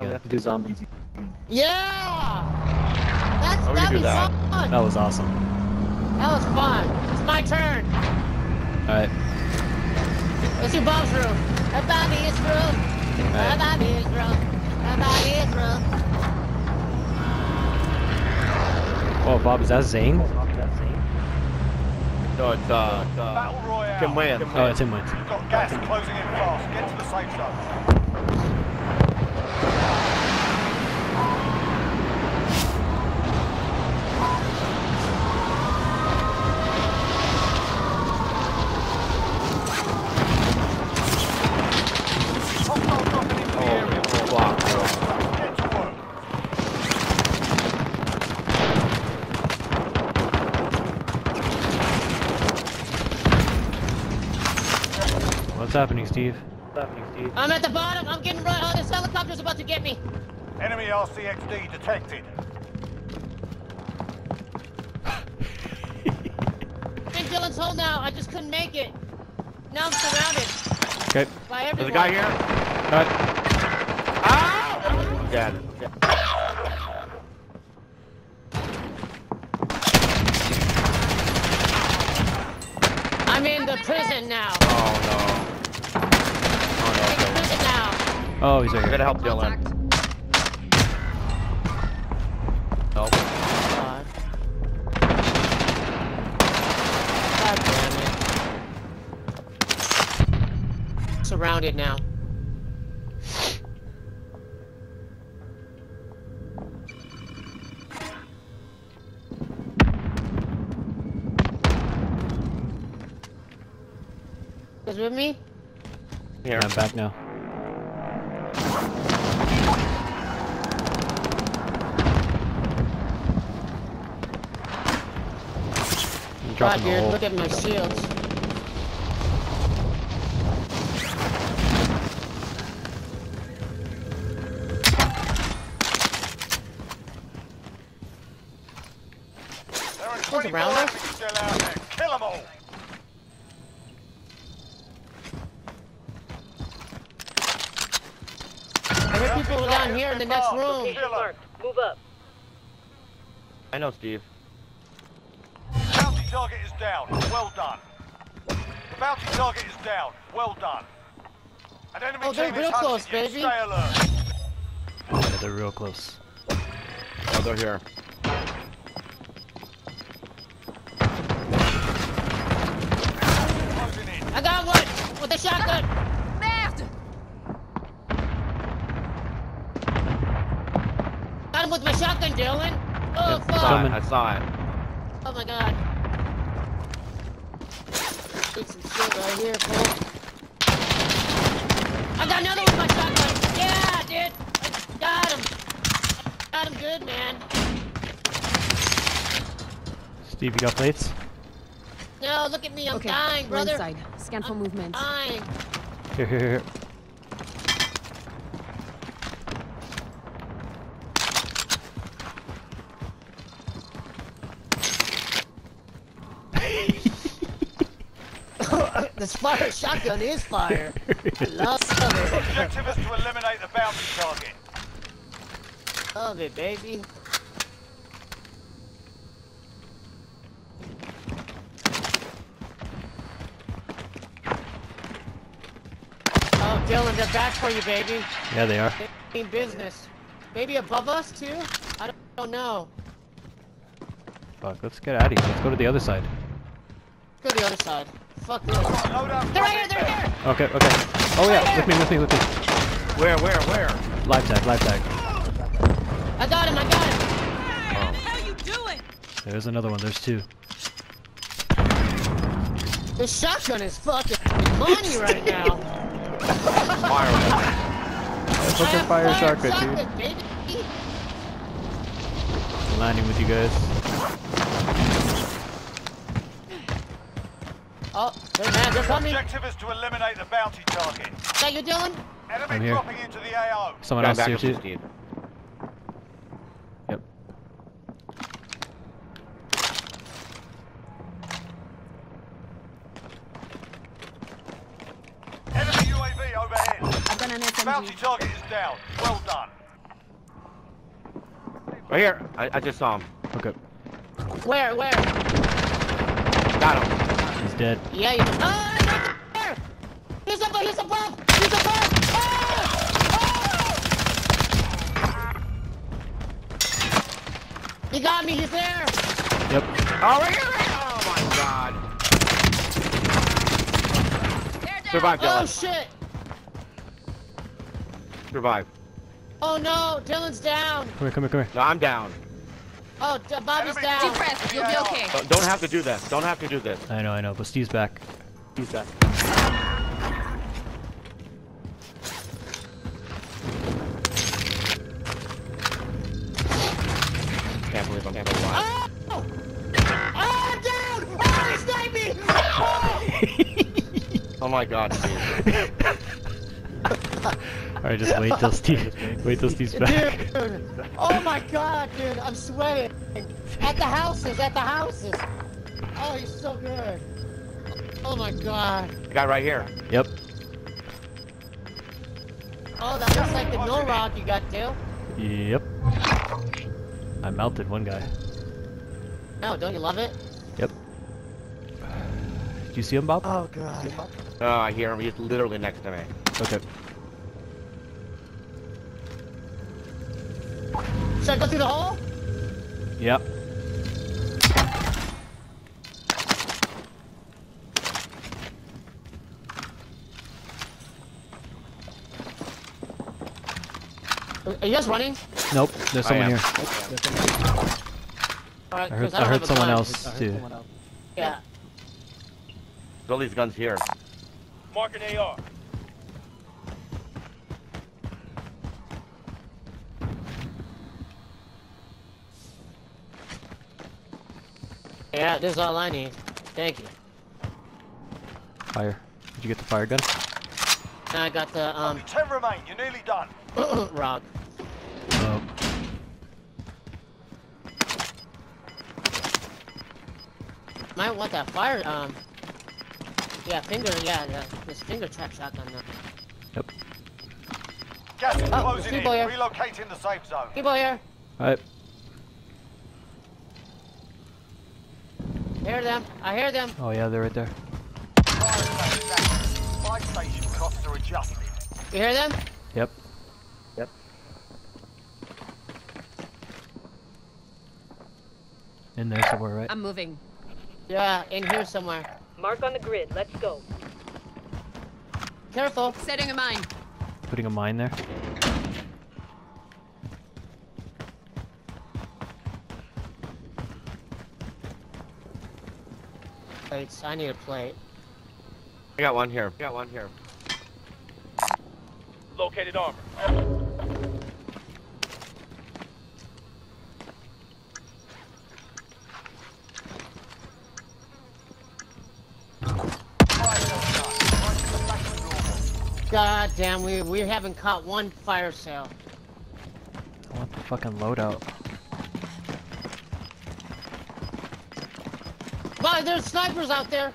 We have to do zombies. Yeah! That'd be fun! That was awesome. That was fun. It's my turn. Alright. Let's do Bob's room. Bobby's room. Bobby's room. Bobby's room. Oh, Bob, is that Zane? No, it's Battle Royale. Tim Wayne. Oh, it's Tim Wayne. We've got gas closing in fast. Get to the safe zone. What's happening, Steve? What's happening, Steve? I'm at the bottom. I'm getting run. Oh, this helicopter's about to get me. Enemy RCXD detected. I'm in Dylan's hole now. I just couldn't make it. Now I'm surrounded. Okay. By everyone. There's a guy here. Alright. Ah! Got it. I'm in the prison now. Oh, no. Oh, he's like, I gotta help Dylan. Nope. God damn it. Surrounded now. Is with me? Here, I'm back now. God, dude, look at my shields. There's a rounder. Kill them all. I hear people are down here in the next room. Move up. I know, Steve. Target is down. Well done. The bounty target is down. Well done. An enemy team is hunting you. Stay alert. Yeah, they're real close. Oh, they're here. I got one with a shotgun. Got him with my shotgun, Dylan. Oh fuck! I saw it. Oh my god. Need some shit right here, Cole. I got another one with my shotgun. Yeah, dude. I got him. I got him good, man. Steve, you got plates? No, look at me. I'm dying, brother. Inside. Scan for movement. Dying. Here. This fire shotgun is fire. I love it. Objective is to eliminate the bounty target. Love it, baby. Oh, Dylan, they're back for you, baby. Yeah, they are. They mean business. Maybe above us too. I don't know. Fuck. Let's get out of here. Let's go to the other side. Let's go to the other side. Fuck this. They're right here, they're here! Okay. Oh yeah, right with me. Where? Live tag. I got him. What the hell you doing? There's another one, there's two. This shotgun is fucking money right now. Let's look at fire shotgun, dude. Baby. I'm landing with you guys. Oh, they're coming. The objective is to eliminate the bounty target. Is that you, Dylan? Enemy dropping into the AO. Someone else here too. Yep. Enemy UAV overhead. Bounty target is down. Well done. Right here. I just saw him. Okay. Where? Got him. He's dead. Yeah, he's dead. Oh, he's above! Oh! He got me, he's there! Yep. Oh, right here! Oh my god. Survive, Dylan. Oh shit! Survive. Oh no, Dylan's down. Come here. No, I'm down. Oh, Bobby's down. Deep breath. You'll be okay. Don't have to do this. I know. But Steve's back. Can't believe I'm alive. Oh! I'm down! Oh, he sniped me! Oh! Oh my god, Steve. Alright, just wait till Steve. Wait till Steve's back. Dude, oh my god, dude, I'm sweating. At the houses. Oh, he's so good. Oh my god. The guy right here. Yep. Oh, that looks like the no rock you got too. Yep. I melted one guy. Oh, don't you love it? Yep. Do you see him, Bob? Oh god. Oh, I hear him. He's literally next to me. Okay. Should I go through the hole? Yep. Are you guys running? Nope, there's someone here. Right, I heard someone else too. Yeah. There's all these guns here. Mark an AR. Yeah, this is all I need. Thank you. Fire. Did you get the fire gun? No, I got the, Ten remain. You're nearly done. Rock. Oh. Might want that fire, Yeah, this finger trap shotgun, though. Yep. Gas is closing in. Relocating the safe zone. People here. Alright. I hear them. Oh yeah, they're right there. Fire station costs are adjusted. You hear them? Yep. In there somewhere, right? I'm moving. Yeah, in here somewhere. Mark on the grid. Let's go. Careful. Setting a mine. Putting a mine there. I need a plate. I got one here. Located armor. God damn, we haven't caught one fire sale. I want the fucking loadout. Wow, there's snipers out there!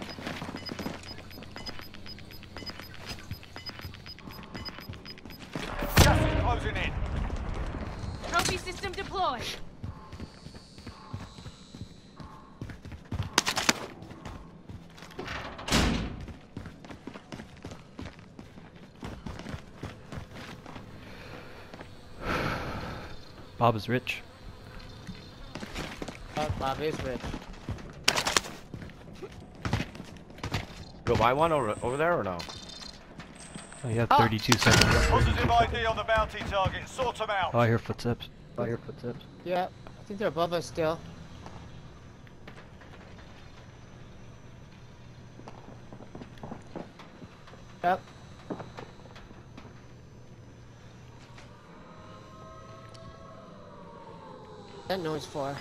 Just closing in! Trophy system deployed! Bob is rich. Bob is rich. Go buy one over there or no? Oh, you have 32 seconds. Positive ID on the bounty target. Sort them out. Oh, I hear footsteps. Yeah, I think they're above us still. Yep. That noise for.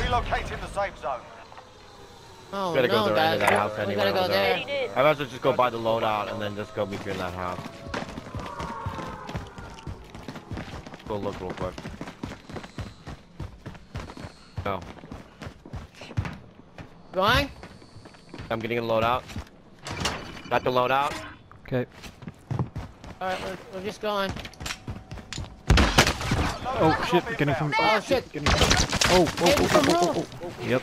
Relocating the safe zone. Oh, we gotta go to that house anyway. We gotta go there. I might as well just go buy the loadout and then just go meet you in that house. Go look real quick. Go. Why? I'm getting a loadout. Got the loadout. Okay. Alright, we're just going. Oh shit, getting from. Oh shit. Getting from, oh. Yep.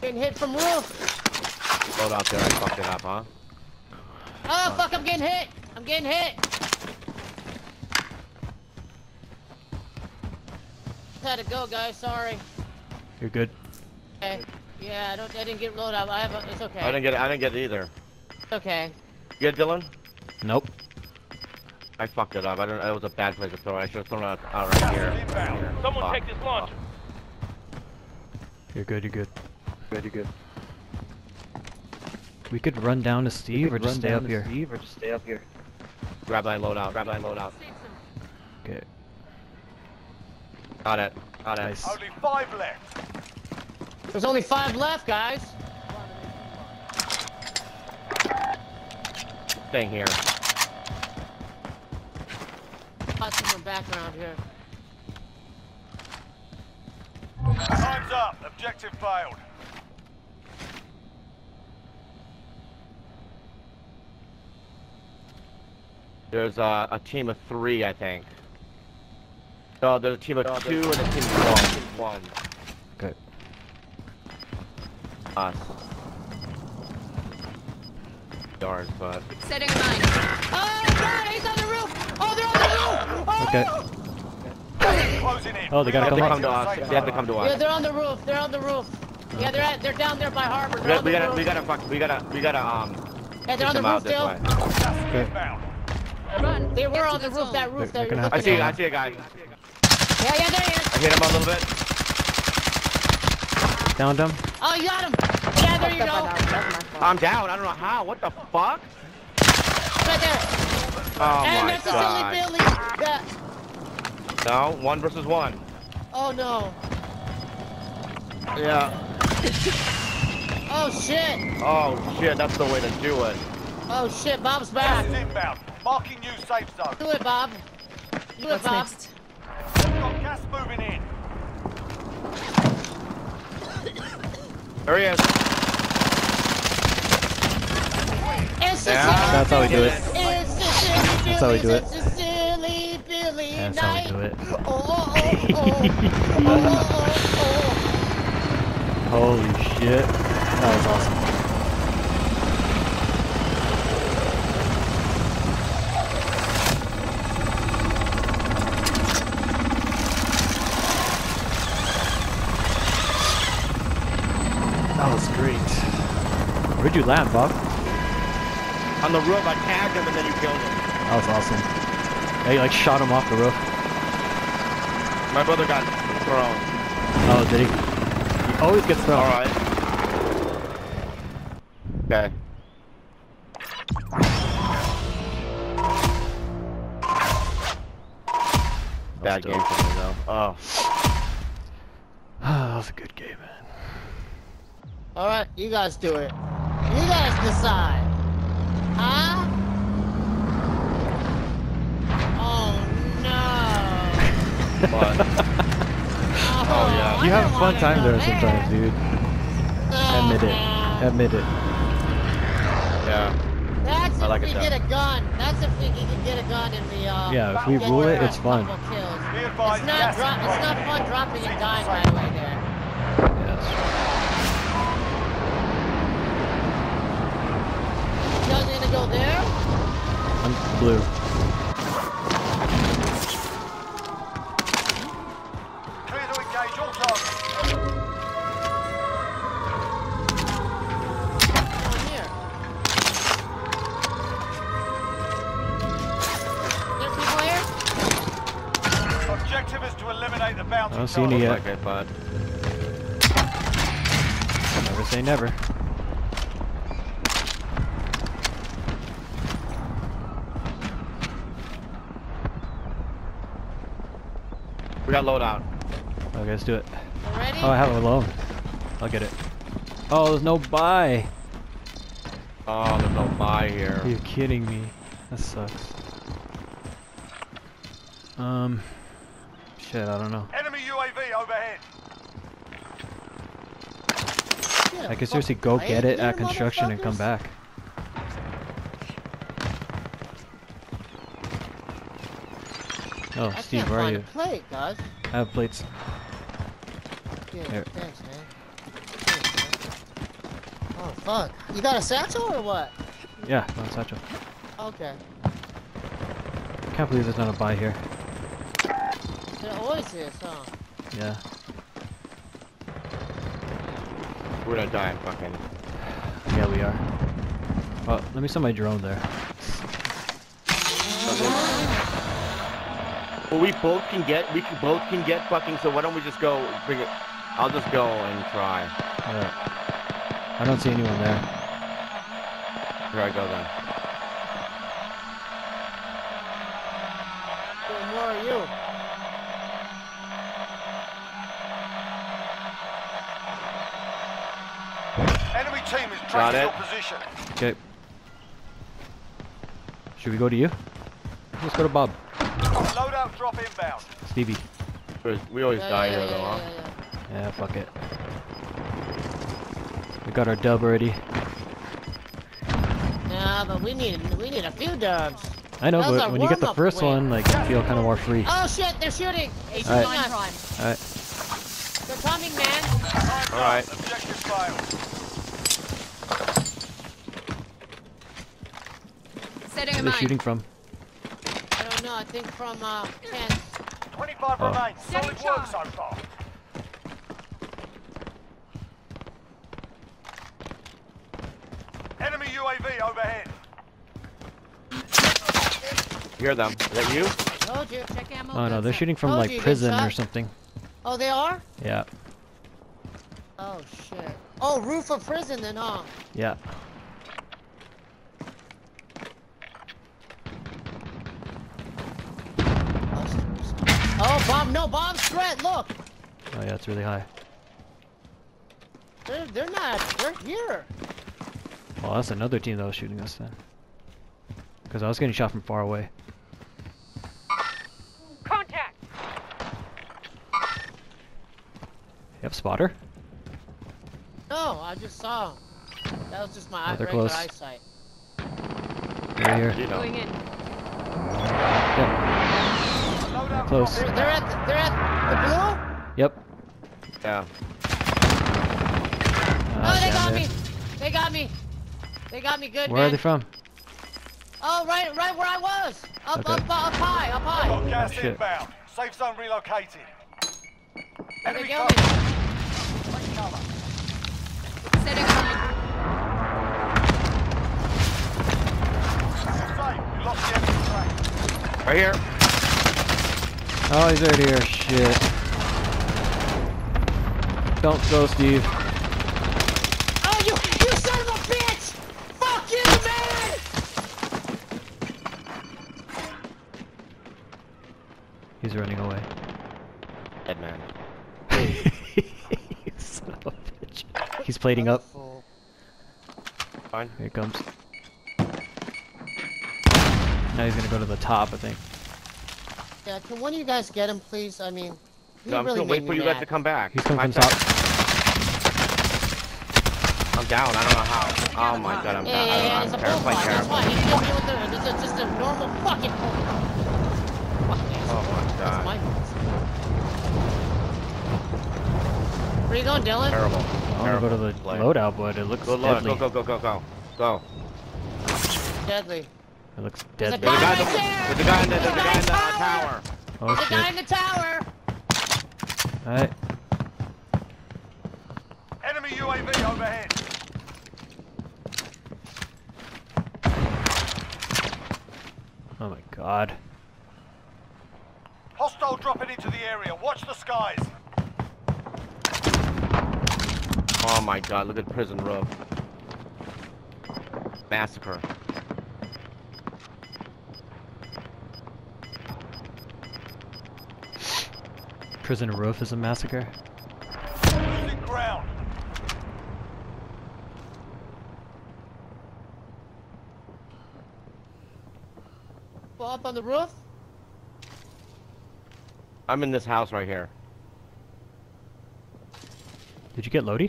Getting hit from roof. Loadout there, I fucked it up, huh? Oh fuck, I'm getting hit! I'm getting hit! Had to go, guys. Sorry. You're good. Okay. Yeah, I didn't get loaded up. I have. It's okay. I didn't get it either. Okay. You good, Dylan? Nope. I fucked it up. I don't. It was a bad place to throw. I should have thrown it out right here. Someone take this launcher. You're good. You're good. Good. You're good. We could run down to Steve or just stay up here. Grab that loadout. Okay. Got it. Got it. Nice. Only 5 left. There's only 5 left, guys. Staying here. Got someone back around here. Time's up. Objective failed. There's a team of 3, I think. No, there's a team of 2 and a team of 1. Okay. Us. Darn, but. Setting a mine. Oh god, he's on the roof! Oh, they're on the roof! Oh, okay. Closing in. Oh, they gotta come to us. They have to come to us. Yeah, they're on the roof. Yeah, they're down there by harbor. We gotta. Yeah, they're on the roof still. Okay. Run. They were on the roof. That roof there. I see a guy. Yeah, there he is. I hit him a little bit. Downed him. Oh, you got him. Yeah, there you go. I'm down. I don't know how. What the fuck? Right there. Oh, and my God. And that's a silly Billy. Yeah. No, 1 versus 1. Oh, no. Yeah. Oh, shit. Oh, shit. That's the way to do it. Oh, shit. Bob's back. Marking new safe zone. Do it, Bob. Do it, Bob. Next? Gas moving in. There he is. That's how we do it. That's how we do it. That's how we do it. Holy shit. That was awesome. Where'd you land, Bob? On the roof, I tagged him and then you killed him. That was awesome. Yeah, you like shot him off the roof. My brother got thrown. Oh, did he? He always gets thrown. Alright. Okay. Bad game for me, though. Oh. That was a good game, man. Alright, you guys do it. You guys decide, huh? Oh no! Fun. Oh yeah. You have a fun time there sometimes, dude. Oh, Admit it. Yeah. That's if we get a gun. That's if we can get a gun in the. Yeah, if we rule it, it's fun. It's not fun dropping and dying right away there. Go there? I'm blue. Clear to engage all targets. Oh, here. There's people here? Objective is to eliminate the bounty. I don't see any yet. Never say never. We got loadout. Okay, let's do it. Ready? Oh, I have a load. I'll get it. Oh, there's no buy. Oh, there's no buy here. Are you kidding me? That sucks. Shit, I don't know. Enemy UAV overhead. Yeah, I could seriously go get it at construction and come back. Oh, Steve, where are you? Plate, guys. I have plates. Yeah, there. Thanks, man. Oh, fuck. You got a satchel or what? Yeah, not a satchel. Okay. I can't believe there's not a buy here. There always is, huh? Yeah. We're gonna die, fucking. Yeah, we are. Oh, let me send my drone there. Well, we both can get fucking. So why don't we just go? Bring it. I'll just go and try. Alright. I don't see anyone there. Here I go then. Where are you? Enemy team is tracking your position. Okay. Should we go to you? Let's go to Bob. Loadout drop inbound. Stevie. We always die here though, huh? Yeah, fuck it. We got our dub already. Nah, but we need a few dubs. I know, but when you get the first one, like, you feel kind of more free. Oh shit, they're shooting! Alright. Alright. They're coming, man. Alright. Objective file. Where are they shooting from? No, I think from, Kent. 25 remains. Solid work so far. Enemy UAV overhead. Hear them. Is that you? Told you. Check ammo. Oh, no, they're shooting from, like, prison or something. Oh, they are? Yeah. Oh, shit. Oh, roof of prison then, huh? Yeah. Oh, bomb! No, bomb's threat. Look. Oh yeah, it's really high. They're not. They're here. Well, that's another team that was shooting us then. Because I was getting shot from far away. Contact. You have spotter? No, I just saw him. That was just my regular eyesight. They're here. Going in. Yeah. Close. They're at the blue? Yep. Yeah. Oh, they got me! They got me! They got me good, man. Where are they from? Oh, right where I was! Up high! Got gas inbound. Safe zone relocated. Enemy cover. Take cover. Setting fire. We lost the enemy train. Right here. Oh, he's right here. Shit. Don't go, Steve. Oh, you son of a bitch! Fuck you, man! He's running away. Dead man. You son of a bitch. He's plating up. Fine. Here he comes. Now he's gonna go to the top, I think. Yeah, can one of you guys get him, please? I mean, no, I'm really gonna wait for you guys to come back. He's coming from top. I'm down. I don't know how. Oh my god, I'm down. I'm terrified. That's why he killed me with the. This is just a normal fucking. Oh my god. Where are you going, Dylan? Terrible. I'm gonna go to the loadout, but it looks deadly. Go. Deadly. It looks dead. There's a guy in the tower. Oh, there's a guy in the tower. Alright. Enemy UAV overhead. Oh my god. Hostile dropping into the area. Watch the skies. Oh my god, look at prison roof. Massacre. Prison roof is a massacre. Losing ground. Well, up on the roof? I'm in this house right here. Did you get Lodi?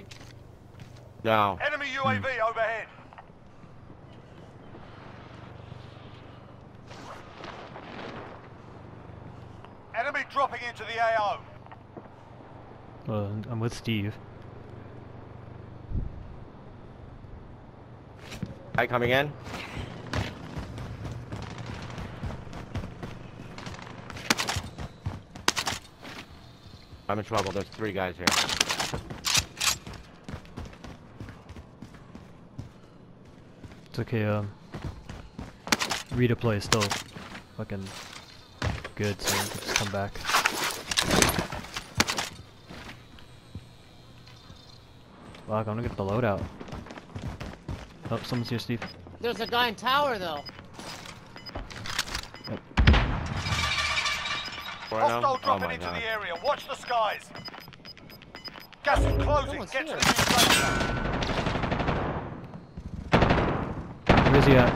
Down. Enemy UAV overhead. Enemy dropping into the AO. Well, I'm with Steve. Hi, coming in. I'm in trouble. There's three guys here. It's okay, Rita play is still fucking good, so we can just come back. Fuck, I'm gonna get the loadout. Oh, someone's here, Steve. There's a guy in tower, though. Yep. Hostile dropping into the area. Watch the skies. Gas is closing. Get to the new Where's he at?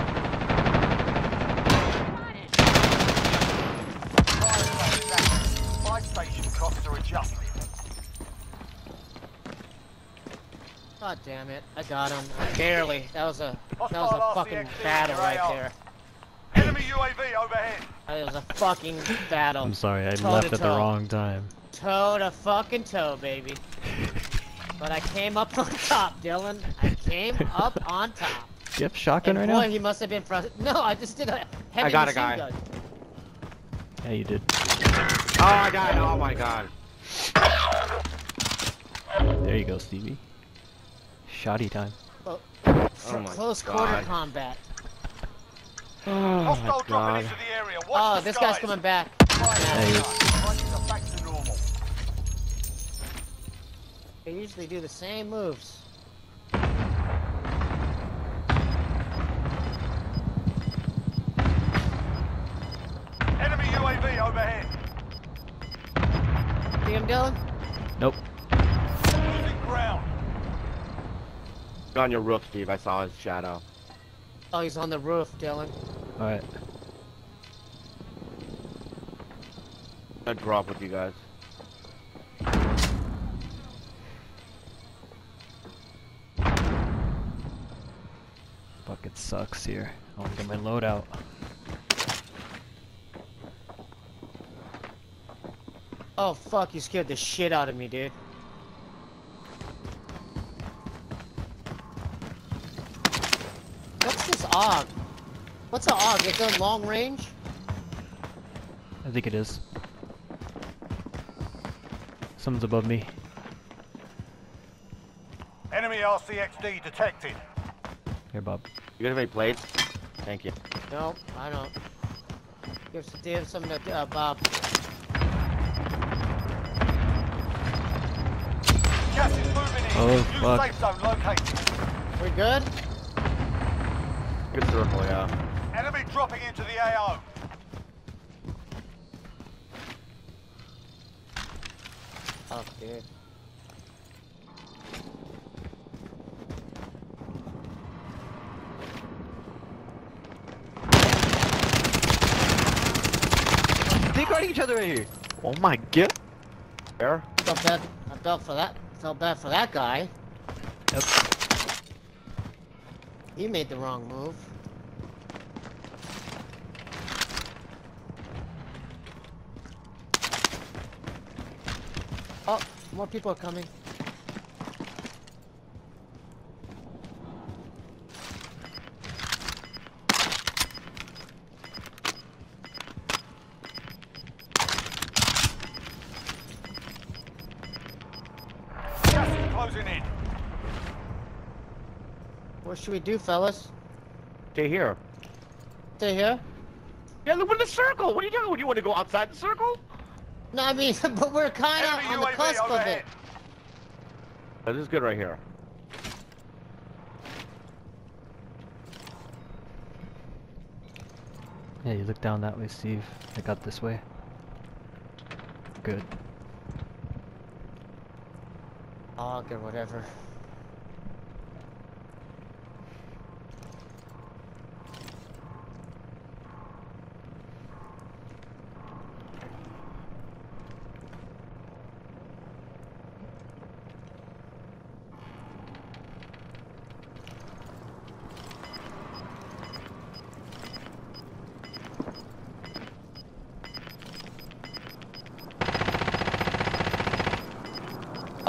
Fire station costs are adjusted. God damn it! I got him. Barely. That was a fucking battle right there. Enemy UAV overhead. That was a fucking battle. I'm sorry, I left at the wrong time. Toe to fucking toe, baby. But I came up on top, Dylan. I came up on top. Do you have shotgun right now? He must have been frustrated. No, I just did a heavy I got a guy. Gun. Yeah, you did. Oh, I got it. Oh, my God. There you go, Stevie. Shoddy time. Oh, close quarter combat. Oh, my God. Oh, this guy's coming back. They usually do the same moves. Overhead. See him, Dylan? Nope. He's on your roof, Steve. I saw his shadow. Oh, he's on the roof, Dylan. Alright. I drop with you guys. Fucking sucks here. I want to get my load out. Oh fuck, you scared the shit out of me, dude. What's this AUG? What's an AUG? Is it long range? I think it is. Someone's above me. Enemy RCXD detected. Here, Bob. You got any plates? Thank you. No, I don't. Give something to Bob. Oh fuck. Safe zone located. We good? Good circle, yeah. Enemy dropping into the AO. Oh dude. They're guarding each other right here. Oh my god. Where? Not bad. I fell for that. Felt bad for that guy. Yep. He made the wrong move. Oh, more people are coming. What should we do, fellas? Stay here. Stay here? Yeah, look, we're in the circle! What are you doing? Do you want to go outside the circle? No, I mean, but we're kind of on the cusp of it. Oh, this is good right here. Yeah, you look down that way, Steve. I got this way. Good. AUG or whatever.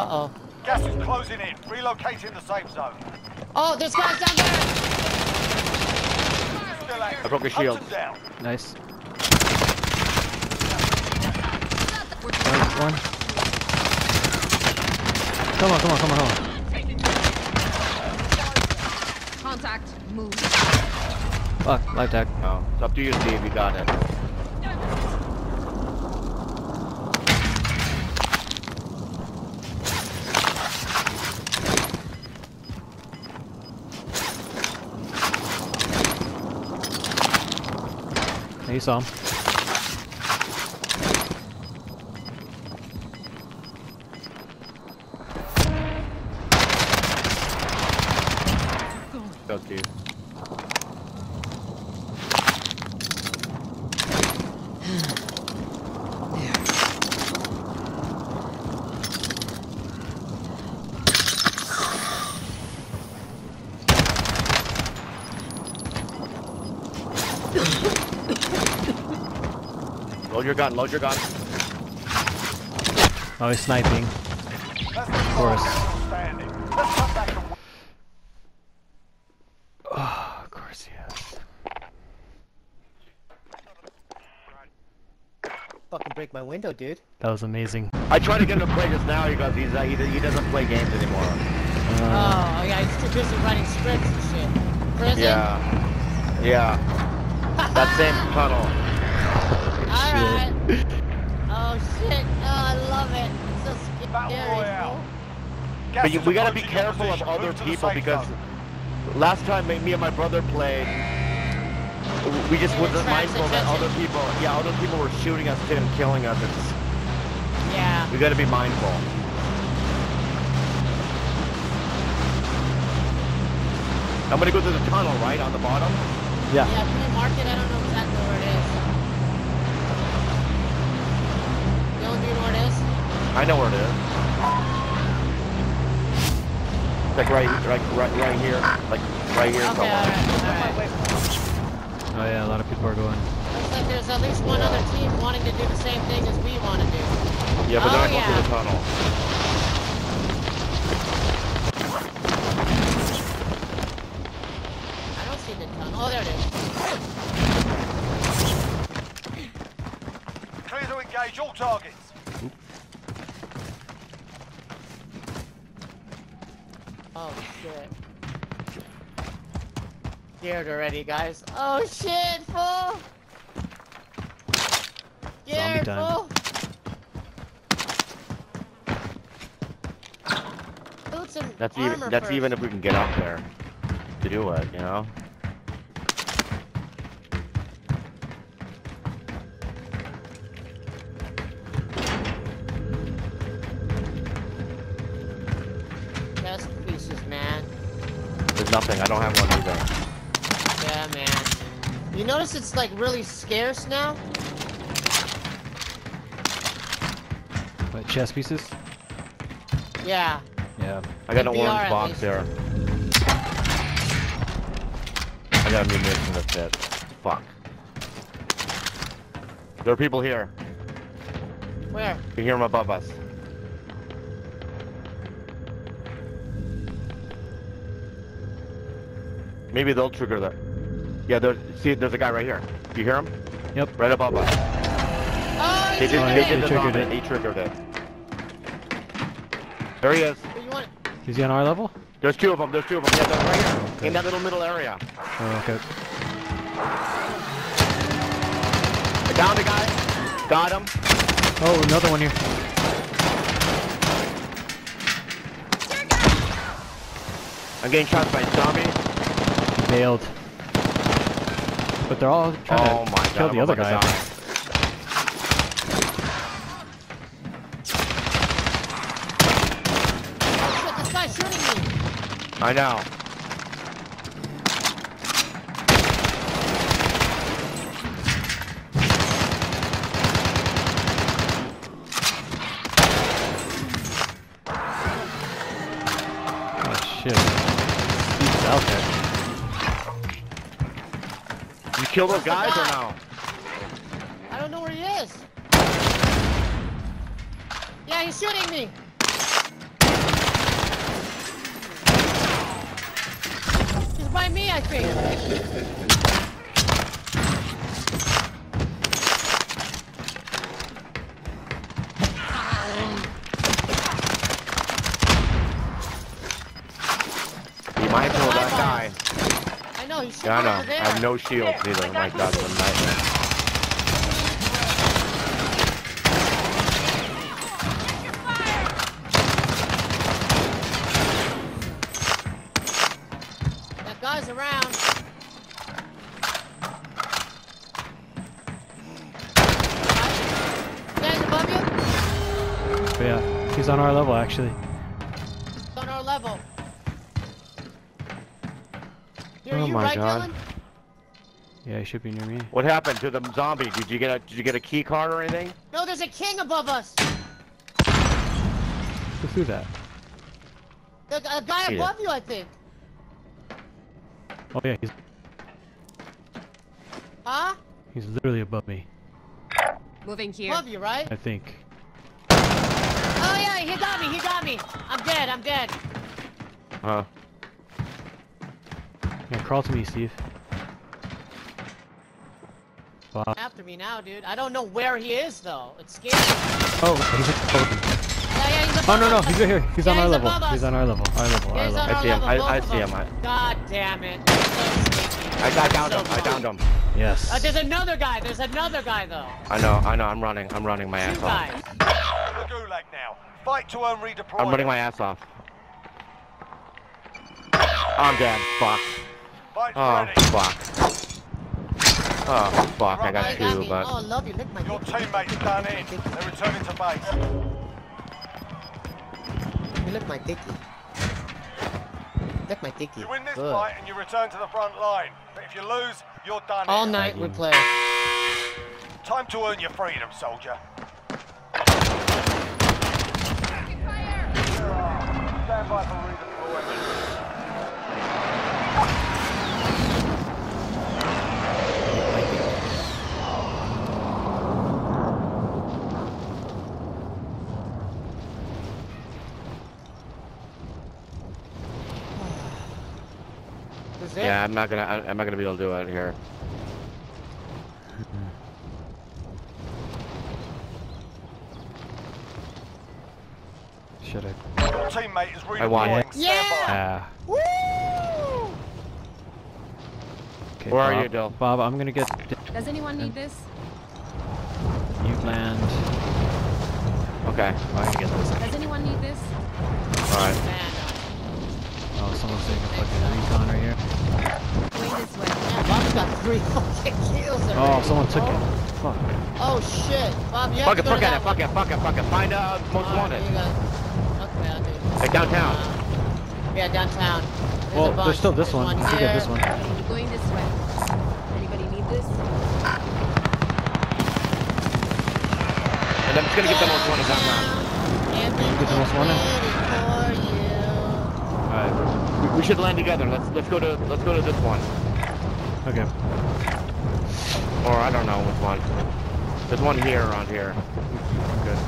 Uh-oh. Gas is closing in. Relocating the safe zone. Oh, there's guys down there. I broke your shield. Nice. There's one. Come on, come on, come on, come on. Contact. Move. Fuck, light tag. No, it's up to you, Steve. You got it. He saw him. Duck you. Load your gun, load your gun. Oh, he's sniping. Of course. Oh, of course he is. Fucking break my window, dude. That was amazing. I tried to get him to play just now because he's, he doesn't play games anymore. Oh, yeah, he's too busy running scripts and shit. Prison? Yeah. Yeah. That same tunnel. Alright. Oh shit. Oh, I love it. It's so scary. But we gotta be careful of other people because last time me and my brother played, we just wasn't mindful that other people were shooting us too and killing us. Yeah. We gotta be mindful. I'm gonna go through the tunnel, right? On the bottom? Yeah. Yeah, can you mark it? I don't know exactly where it is. I know where it is. Like right here. Like right here. Okay, all right. Oh yeah, a lot of people are going. Looks like there's at least one other team wanting to do the same thing as we want to do. Yeah, but they're not going through the tunnel. I don't see the tunnel. Oh, there it is. Clear to engage all targets. Oh shit. Scared already, guys. Oh shit, fool! Scared, fool! That's even if we can get up there to do it, you know? Nothing, I don't have one either. Yeah, man. You notice it's like really scarce now? What, chess pieces? Yeah. Yeah. I got an orange box there. I got a munition that fit. Fuck. There are people here. Where? You can hear them above us. Maybe they'll trigger that. Yeah, there's a guy right here. You hear him? Yep. Right above us. Oh, he triggered it. There he is. Is he on our level? There's two of them. Yeah, they're right here. Okay. In that little middle area. Oh, okay. I downed a guy. Got him. Oh, another one here. I'm getting shot by a zombie. Nailed. But they're all trying to kill the other guy. Shit, this guy's shooting me. I know. Oh shit. He's out there. You kill those guys or no? I don't know where he is. Yeah, he's shooting me. by me, I think. Be mindful of that guy. I know, he's shooting over there. I have no shields either. Oh my god, what a nightmare. Yeah, he's on our level actually. He's on our level. Oh my god. Yeah, he should be near me. What happened to the zombie? Did you get a key card or anything? No, there's a king above us. Who threw that? The guy above you, I think. Oh yeah, he's. Huh? He's literally above me. Moving here. Above you, right? I think. Oh yeah, he got me, he got me. I'm dead, I'm dead. Huh. Yeah, crawl to me, Steve. Wow. After me now, dude. I don't know where he is though. It's scary. Oh, he's above me. Yeah, he's above us. He's right here. He's on our level. He's on our level. Our level. I see him. I see him. God damn it. I downed him. Yes. There's another guy. There's another guy though. I know. I'm running my ass off. Now. Fight to earn redeployment. I'm running my ass off. I'm dead. Fuck. Oh fuck. I got two, but your teammate's done in. They're returning to base. You lick my dicky. Lick my dicky. You win this fight and you return to the front line. But if you lose, you're done. All night we play. Time to earn your freedom, soldier. Yeah, I'm not gonna be able to do it here. Should I? Teammate is really yeah! Woo! Okay, where are you, Dylan? Bob, I'm gonna get. Does anyone need this? You land. Okay, I'm gonna get this. Does anyone need this? Alright. Oh, someone's taking a fucking recon right here. Wait this way. Yeah, Bob's got 3 fucking kills already. Oh, someone took it. Fuck. Oh shit. Bob, you have to go to that one. Fuck it. Find out most wanted. Like downtown. Yeah, downtown. Well, there's still this one. You get this one. I'm going this way. Anybody need this? And I'm just gonna get the most wanted downtown. Get the most wanted. All right, we should land together. Let's go to this one. Okay. Or I don't know which one. There's one here around here. Good.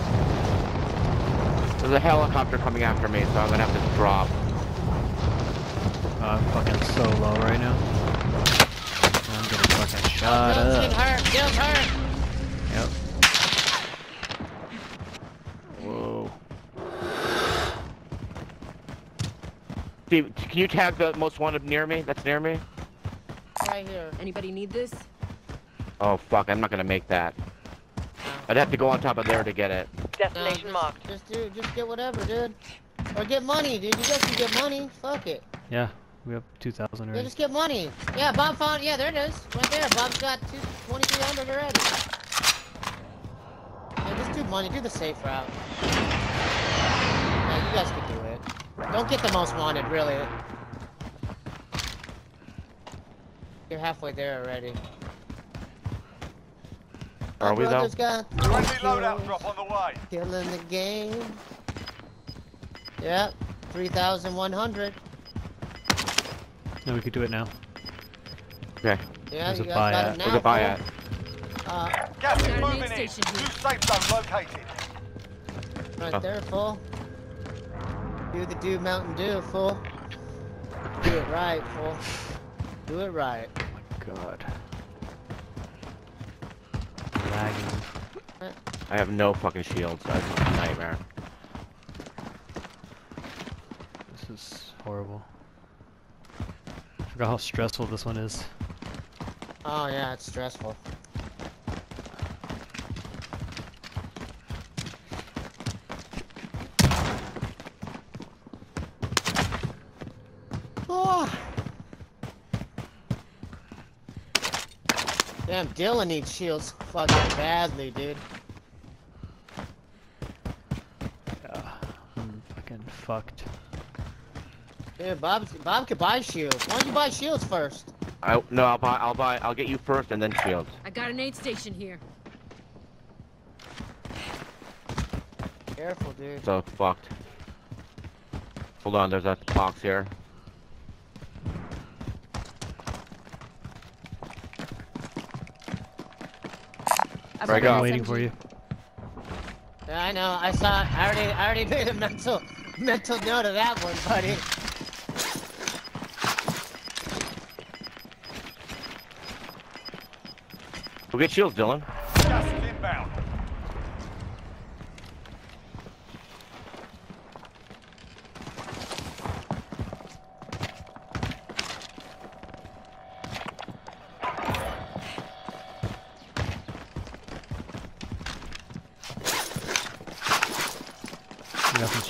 There's a helicopter coming after me, so I'm gonna have to drop. I'm fucking so low right now. I'm getting fucking shot up. Get her. Yep. Whoa. Steve, can you tag the most wanted near me? That's near me? Right here. Anybody need this? Oh fuck, I'm not gonna make that. I'd have to go on top of there to get it. Destination marked. Just get whatever, dude. Or get money, dude. You guys can get money. Fuck it. Yeah, we have 2,000 already. Yeah, just get money. Yeah, Bob found. Yeah, there it is. Right there. Bob's got 2,300 already. Yeah, just do money. Do the safe route. Yeah, you guys can do it. Don't get the most wanted, really. You're halfway there already. Are we though? Friendly loadout drop on the way. Killing the game. Yep, 3,100. No, we could do it now. Okay. Yeah, there's a buy at. There's a buy at. Gas is moving in. New safe zone located. Right there, fool. Do the Mountain Dew, fool. Do it right, fool. Do it right. Oh my god. Lagging. I have no fucking shields. That's a nightmare. This is horrible. I forgot how stressful this one is. Oh yeah, it's stressful. Damn, Dylan needs shields fucking badly, dude. Yeah, I'm fucking fucked. Dude, Bob could buy shields. Why don't you buy shields first? I'll get you first and then shields. I got an aid station here. Careful, dude. So fucked. Hold on, there's that box here. I'm waiting for you. Yeah, I know. I saw. I already made a mental note of that one, buddy. We'll get shields, Dylan.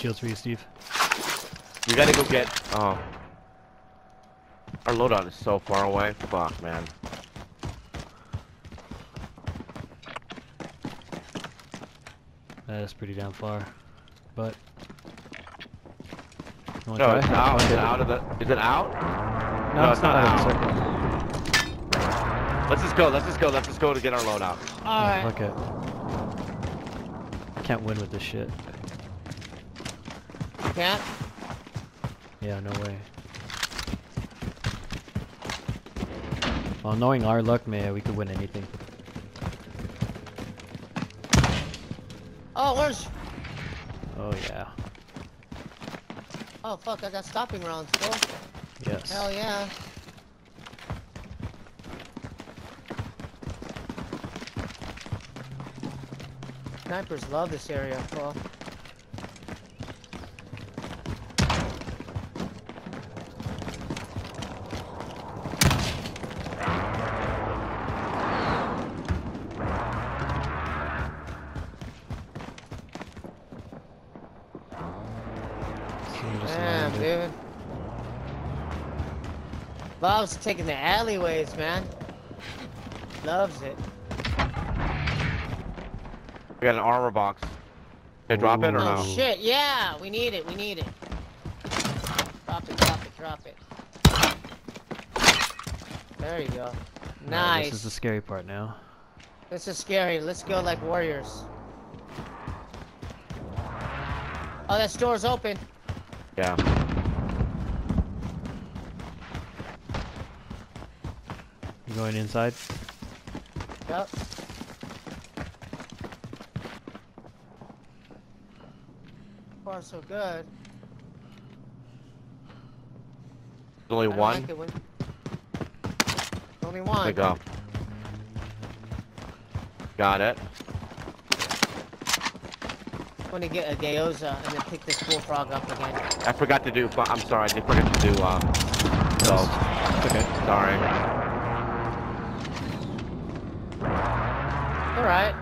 Shields for you, Steve. You gotta go get. Oh, our loadout is so far away. Fuck, man. That is pretty damn far. But no, it's out. It's out of the. Is it out? No, it's not out. Let's just go. Let's just go to get our loadout. All right. Okay. I can't win with this shit. Can't? Yeah, no way. Well, knowing our luck, man, we could win anything. Oh, where's? Oh yeah. Oh fuck! I got stopping rounds, bro. Yes. Hell yeah. Snipers love this area, bro. Bob's taking the alleyways, man. Loves it. We got an armor box. They drop it or no? Oh shit, yeah! We need it, Drop it, drop it. There you go. Nice. This is the scary part now. This is scary. Let's go like warriors. Oh, that door's open. Yeah. Going inside? Yep. So far, so good. There's only one? Like only one. There we go. Got it. I'm gonna get a Gyoza and then pick this bullfrog up again. I forgot to do, I'm sorry, I forgot to do, so. Okay. Sorry. Alright.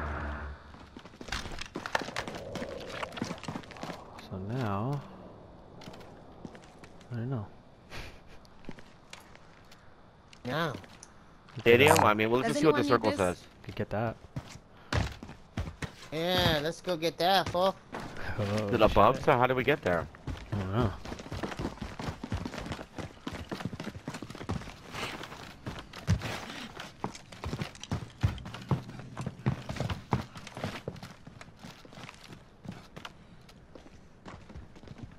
So now... I don't know. Yeah. Stadium? I mean, we'll just see what the circle says. Could get that. Yeah, let's go get that, fool. Oh, is it above? Shit. So how do we get there? I don't know.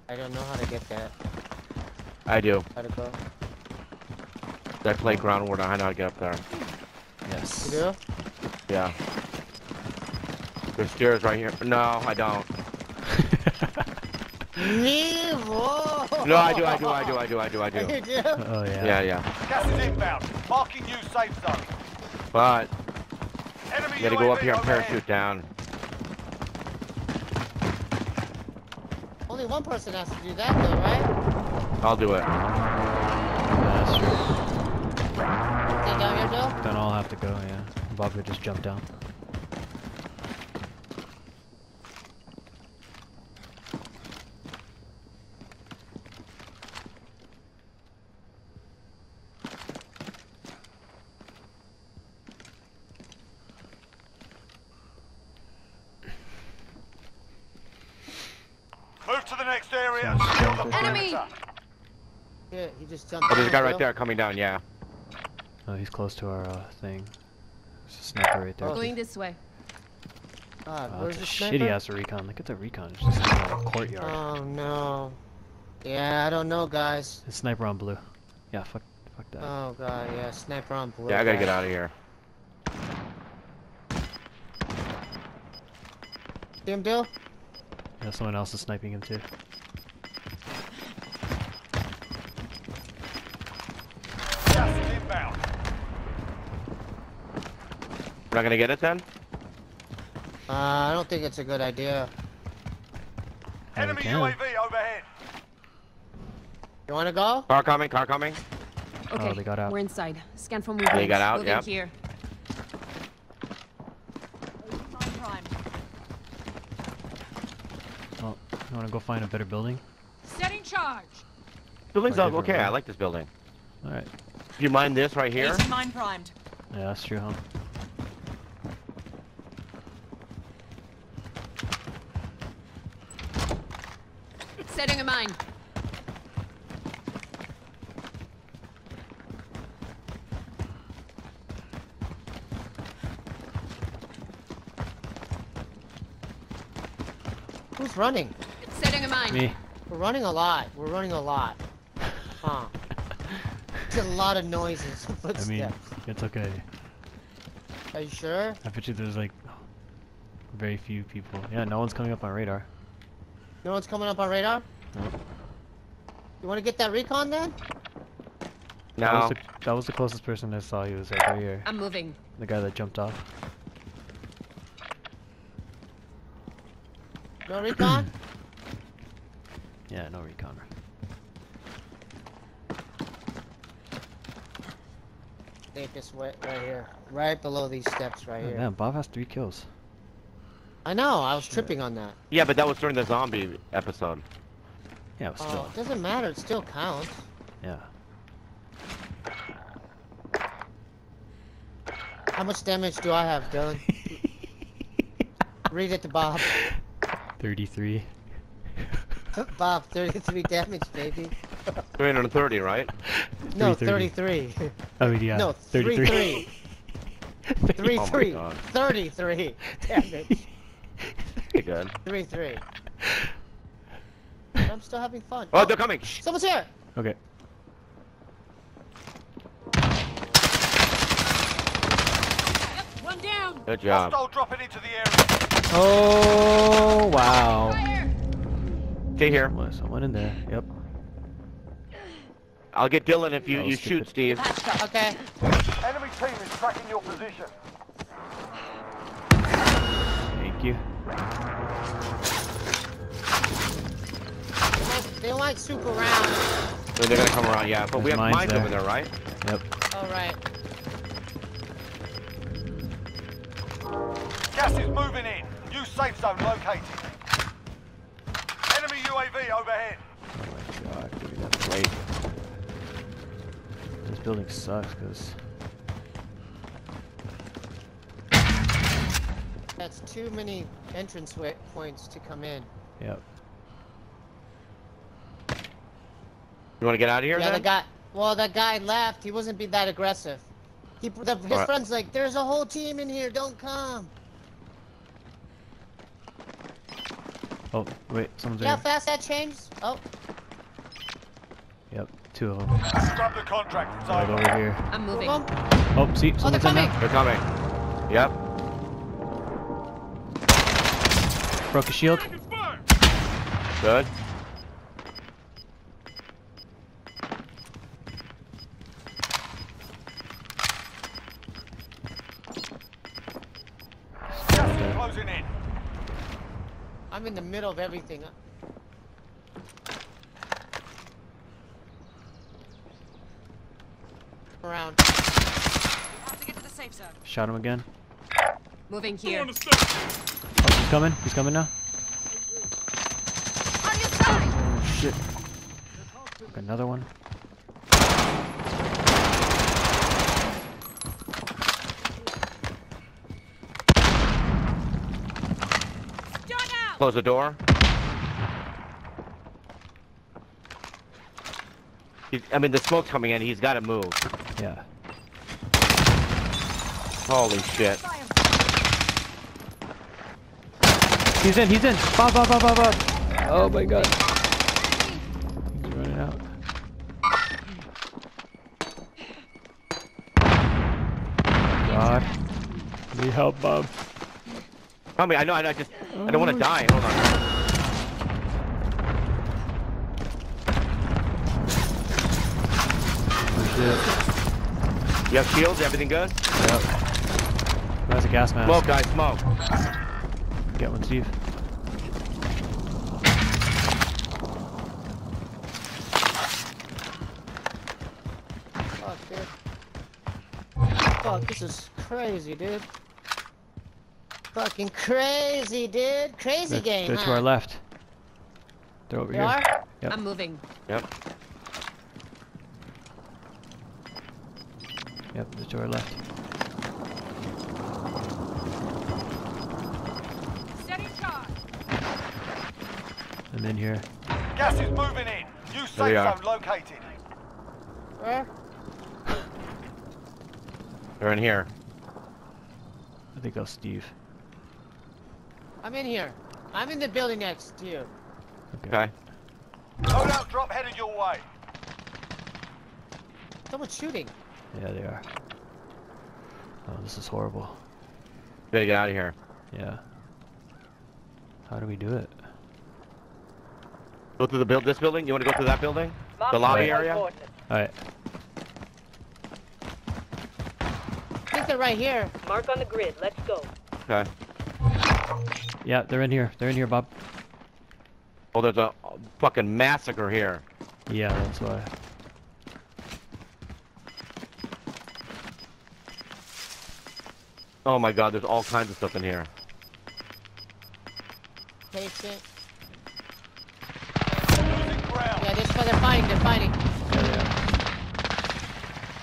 I don't know how to get that. I do. How to go? That playground where I know how to get up there. Yes. You do? Yeah. There's stairs right here. No, I don't. Evil! No, I do. You do? Oh, yeah. Yeah. Gas is inbound. Marking you safe zone. But you gotta go up here and parachute down. Only one person has to do that, though, right? I'll do it. That's true. They down here, Joe? Don't all have to go, yeah. Bob could just jump down. Oh, there's a guy right there coming down, yeah. Oh, he's close to our thing. There's a sniper right there. We're going this way. Where's the sniper? Shitty ass recon. Look at the recon. It's just in the courtyard. Oh no. Yeah, I don't know, guys. It's sniper on blue. Yeah, fuck that. Oh god, yeah, sniper on blue. Yeah, I gotta get out of here. See him, Bill? Yeah, someone else is sniping him too. We're not gonna get it then? I don't think it's a good idea. Enemy UAV overhead. You wanna go? Car coming. Okay, oh, they got out. We're inside. Scan for movement. They got out, yeah. Here. Well, you wanna go find a better building? Setting charge. Building's up, okay, I like this building. Alright. Do you mind this right here? Mine primed. Yeah, that's true, huh? Setting a mine. Who's running? It's setting a mine. Me. We're running a lot. Huh. It's a lot of noises. I mean, it's okay. Are you sure? I bet you there's like very few people. Yeah, no one's coming up on radar. No one's coming up on radar? No. You want to get that recon then? No. That was the closest person that saw you, was right here. I'm moving. The guy that jumped off. No recon? Yeah, no recon. I think it's right here. Right below these steps right here. Man, Bob has 3 kills. I know, I was tripping on that. Yeah, but that was during the zombie episode. Yeah, it was still. It doesn't matter, it still counts. Yeah. How much damage do I have, Dylan? Read it to Bob. 33. Bob, 33 damage, baby. 330, right? No, 33. I mean, yeah. No, 33. 33. 33 damage. Good. 3-3. I'm still having fun. Oh, they're coming! Someone's here! Okay. Yep, one down! Good job. Hostile dropping into the area. Oh, wow. Stay here. Someone in there, yep. I'll get Dylan if you shoot, Steve. Okay. Enemy team is tracking your position. Thank you. They like super round. So they're gonna come around, yeah. But we have mines over there, right? Yep. Alright. Gas is moving in. New safe zone located. Enemy UAV overhead. Oh my god, dude, that's great. This building sucks, cause... That's too many entrance points to come in. Yep. You want to get out of here? Yeah, then? Well, that guy left. He wasn't being that aggressive. His friend's like, "There's a whole team in here. Don't come." Oh wait, someone's in. How fast that changed? Oh. Yep, 2 of them. Stop the contract. It's over here. I'm moving. Oh, see, someone's in there. They're coming. Yep. Broke a shield. Good. in the middle of everything. Around. Have to get to the safe zone. Shot him again. Moving here. Oh, he's coming. He's coming now. On your side. Oh, shit. Look, another one. Close the door. I mean, the smoke's coming in. He's got to move. Yeah. Holy shit. He's in. He's in. Bob, Bob, Bob, Bob, Bob. Oh my god. He's running out. God. Need help, Bob. I mean, I know, I just, oh, I don't want to die. Hold on. You have shields? Everything good? Yep. That's a gas mask. Smoke, guys, smoke. Get one, Steve. Fuck, dude. Fuck, this is crazy, dude. Fucking crazy, dude. Crazy game. They're to our left. They're over here. Are? Yep. I'm moving. Yep. Yep, they're to our left. Steady shot. I'm in here. Gas is moving in. New safe zone located. Where? They're in here. I think I'll Steve. I'm in here. I'm in the building next to you. Okay. Hold out, drop headed your way. Someone's shooting. Yeah, they are. Oh, this is horrible. You gotta get out of here. Yeah. How do we do it? Go through the build. This building? You want to go through that building? The lobby area? All right. I think they're right here. Mark on the grid. Let's go. Okay. Yeah, they're in here. They're in here, Bob. Oh, there's a fucking massacre here. Yeah, that's why. Oh my god, there's all kinds of stuff in here. Takes it. Yeah, they're fighting. They're fighting. Yeah, they are.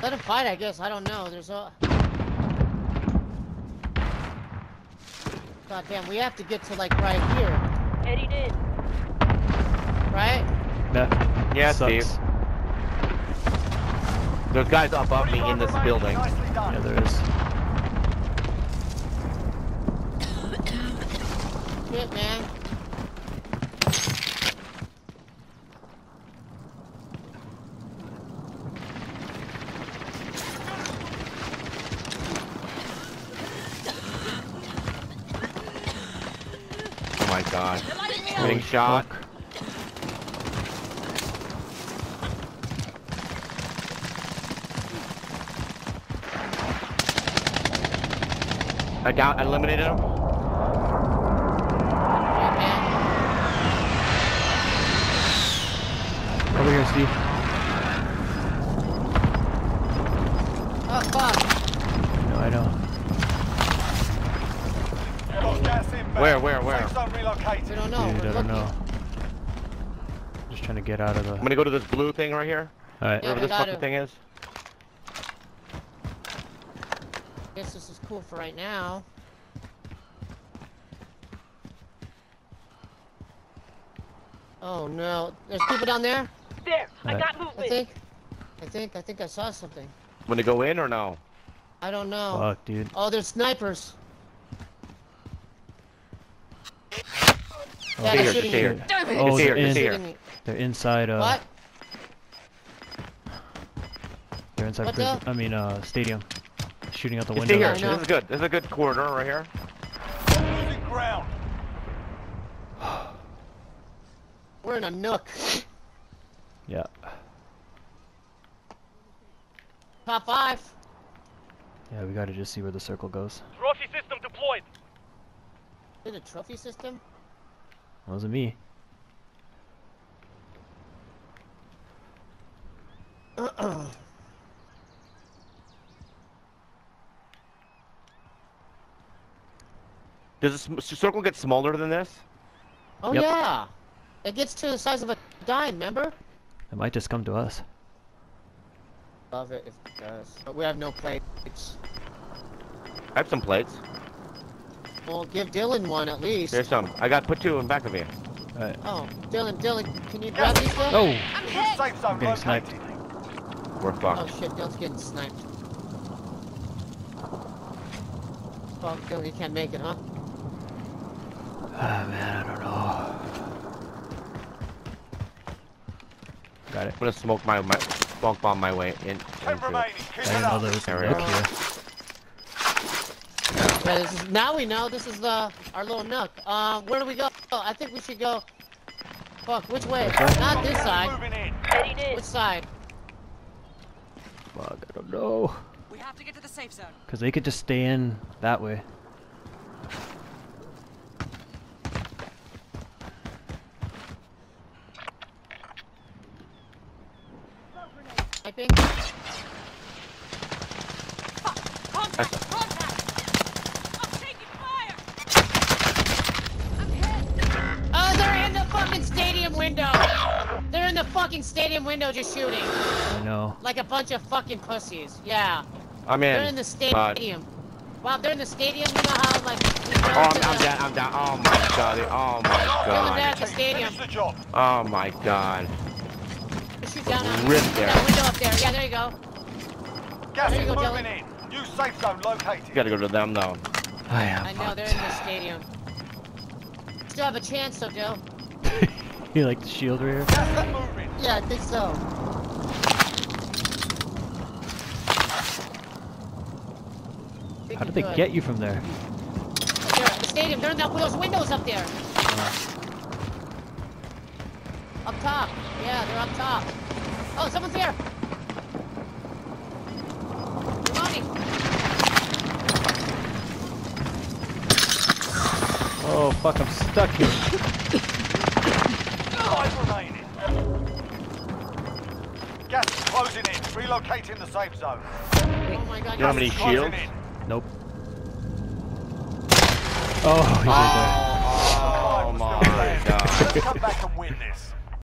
Let them fight, I guess. I don't know. There's a... God damn, we have to get to like right here. Eddie did. Right? Yeah. Yeah, Steve. There's guys above me in this building. Yeah, there is. Shit, man. Oh my god. Getting shot. I got eliminated him. Over here, Steve. Oh fuck. No, I don't. Where? We don't know. Dude, I don't know. Just trying to get out of the... I'm gonna go to this blue thing right here. Alright. Yeah, whatever this fucking thing is. Guess this is cool for right now. Oh no. There's people down there? There! Right. I got movement! I think I saw something. Wanna go in or no? I don't know. Fuck, dude. Oh, there's snipers. Oh, yeah, it's here. Oh, it's here. They're inside, What? They're inside prison. I mean, stadium. Shooting out the window. Here. This is good. This is a good corridor right here. Losing ground. We're in a nook. Yeah. Top 5. Yeah, we gotta just see where the circle goes. Trophy system deployed. Is it a trophy system? Wasn't me. Does the circle get smaller than this? Oh yep. Yeah! It gets to the size of a dime, remember? It might just come to us. Love it if it does. But we have no plates. I have some plates. Well, give Dylan one at least. There's some. I got put two in back of you. Right. Oh, Dylan, can you grab these ones? Oh! I'm hit! I'm getting sniped. We're fucked. Oh shit, Dylan's getting sniped. Fuck, Dylan, you can't make it, huh? Ah, man, I don't know. Got it. I'm gonna smoke my bonk bomb my way in. I didn't know there was a nook here. Yeah, this is, now we know this is our little nook. Where do we go? Oh, I think we should go. Fuck, which way? Okay. Not this side. Which side? Fuck, I don't know. We have to get to the safe zone. Cause they could just stay in that way. Stadium window just shooting. I know. Like a bunch of fucking pussies. Yeah. I'm in. They're in the stadium. Wow, they're in the stadium. You know how like. Oh, I'm down. I'm down. Oh my god. Oh my god. They're at the stadium. Oh my god. Shoot down on Rip there. That window up there. Yeah, there you go. Gas is moving in. New safe zone located. You gotta go to them though. I am. I know they're in the stadium. Still have a chance though, Dill. You like the shield right here? Yeah, I think so. How did they get you from there? They're at the stadium. They're in those windows up there. Up top. Yeah, they're up top. Oh, someone's here. They're on me. Oh, fuck. I'm stuck here. Closing in, relocating the safe zone. Oh my god, you have any shields? Nope. Oh, he's right there. Oh my god. Let's come back and win this.